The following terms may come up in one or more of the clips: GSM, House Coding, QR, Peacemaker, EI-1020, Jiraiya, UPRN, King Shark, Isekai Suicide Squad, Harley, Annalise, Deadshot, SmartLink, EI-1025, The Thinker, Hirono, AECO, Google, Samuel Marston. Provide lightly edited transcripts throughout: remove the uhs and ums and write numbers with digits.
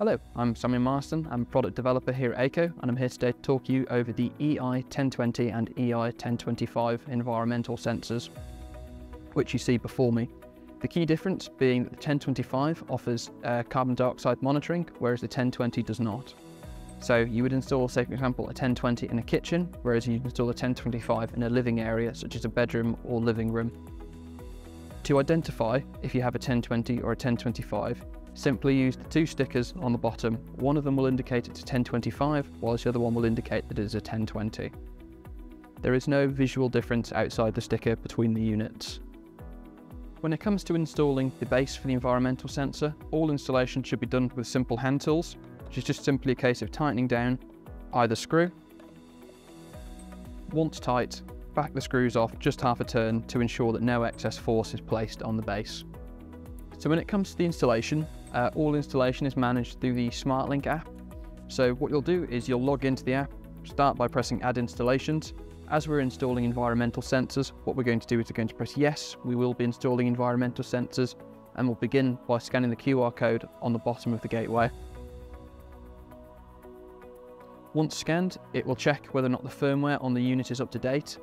Hello, I'm Samuel Marston, I'm product developer here at AECO, and I'm here today to talk you over the EI-1020 and EI-1025 environmental sensors, which you see before me. The key difference being that the 1025 offers carbon dioxide monitoring, whereas the 1020 does not. So you would install, say for example, a 1020 in a kitchen, whereas you'd install a 1025 in a living area, such as a bedroom or living room. To identify if you have a 1020 or a 1025, simply use the two stickers on the bottom. One of them will indicate it's a 1025, whilst the other one will indicate that it is a 1020. There is no visual difference outside the sticker between the units. When it comes to installing the base for the environmental sensor, all installation should be done with simple hand tools, which is just simply a case of tightening down either screw. Once tight, back the screws off just half a turn to ensure that no excess force is placed on the base. So when it comes to the installation, all installation is managed through the SmartLink app. So what you'll do is you'll log into the app, start by pressing Add Installations. As we're installing environmental sensors, what we're going to do is we're going to press Yes. We will be installing environmental sensors, and we'll begin by scanning the QR code on the bottom of the gateway. Once scanned, it will check whether or not the firmware on the unit is up to date.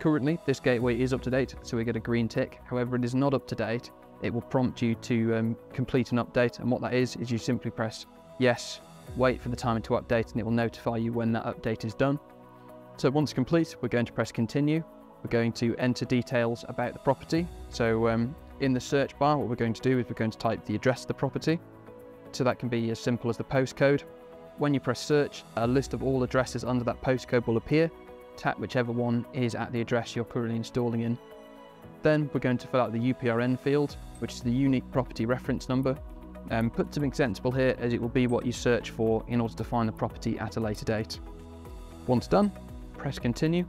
Currently, this gateway is up to date, so we get a green tick. However, it is not up to date. It will prompt you to complete an update, and what that is you simply press yes, wait for the timer to update, and it will notify you when that update is done. So once complete, we're going to press continue. We're going to enter details about the property. So in the search bar, what we're going to do is we're going to type the address of the property. So that can be as simple as the postcode. When you press search, a list of all addresses under that postcode will appear. Tap whichever one is at the address you're currently installing in. Then we're going to fill out the UPRN field, which is the unique property reference number. Put something sensible here, as it will be what you search for in order to find the property at a later date. Once done, press continue,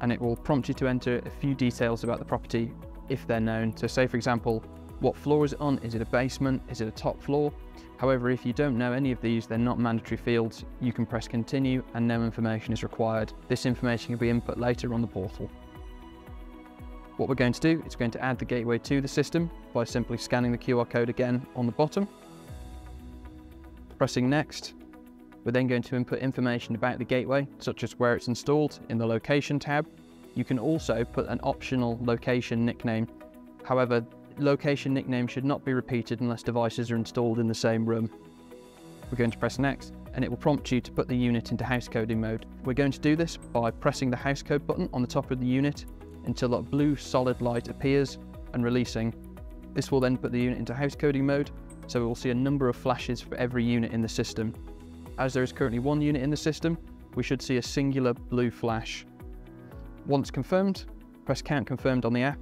and it will prompt you to enter a few details about the property if they're known. So say for example, what floor is it on? Is it a basement? Is it a top floor? However, if you don't know any of these, they're not mandatory fields. You can press continue and no information is required. This information can be input later on the portal. What we're going to do is we're going to add the gateway to the system by simply scanning the QR code again on the bottom, pressing next. We're then going to input information about the gateway, such as where it's installed in the location tab. You can also put an optional location nickname. However, location nickname should not be repeated unless devices are installed in the same room. We're going to press next, and it will prompt you to put the unit into house coding mode. We're going to do this by pressing the house code button on the top of the unit until that blue solid light appears and releasing. This will then put the unit into house coding mode, so we will see a number of flashes for every unit in the system. As there is currently one unit in the system, we should see a singular blue flash. Once confirmed, press count confirmed on the app,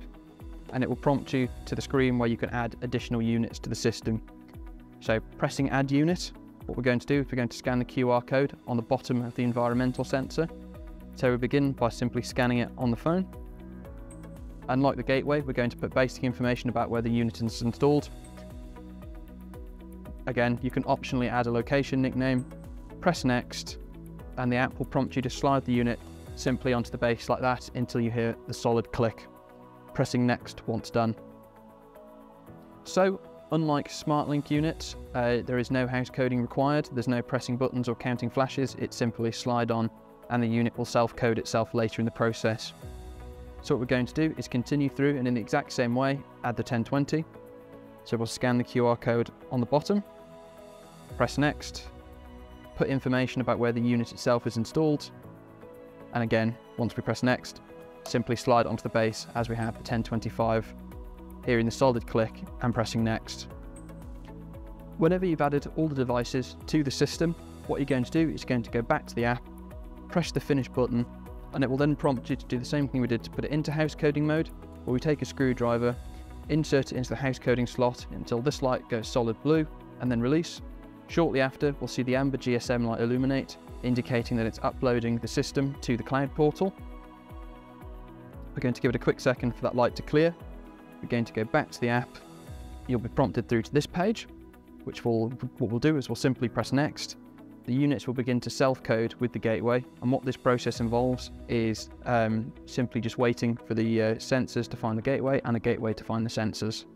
and it will prompt you to the screen where you can add additional units to the system. So pressing add unit, what we're going to do is we're going to scan the QR code on the bottom of the environmental sensor. So we begin by simply scanning it on the phone. Unlike the gateway, we're going to put basic information about where the unit is installed. Again, you can optionally add a location nickname, press next, and the app will prompt you to slide the unit simply onto the base like that until you hear the solid click. Pressing next once done. So, unlike SmartLink units, there is no house coding required, there's no pressing buttons or counting flashes, it simply slide on and the unit will self-code itself later in the process. So what we're going to do is continue through and in the exact same way, add the 1020. So we'll scan the QR code on the bottom, press next, put information about where the unit itself is installed. And again, once we press next, simply slide onto the base as we have the 1025, hearing the solid click and pressing next. Whenever you've added all the devices to the system, what you're going to do is going to go back to the app, press the finish button, and it will then prompt you to do the same thing we did to put it into house coding mode, where we take a screwdriver, insert it into the house coding slot until this light goes solid blue, and then release. Shortly after, we'll see the amber GSM light illuminate, indicating that it's uploading the system to the cloud portal. We're going to give it a quick second for that light to clear. We're going to go back to the app. You'll be prompted through to this page, which what we'll do is we'll simply press next. The units will begin to self-code with the gateway, and what this process involves is simply just waiting for the sensors to find the gateway and the gateway to find the sensors.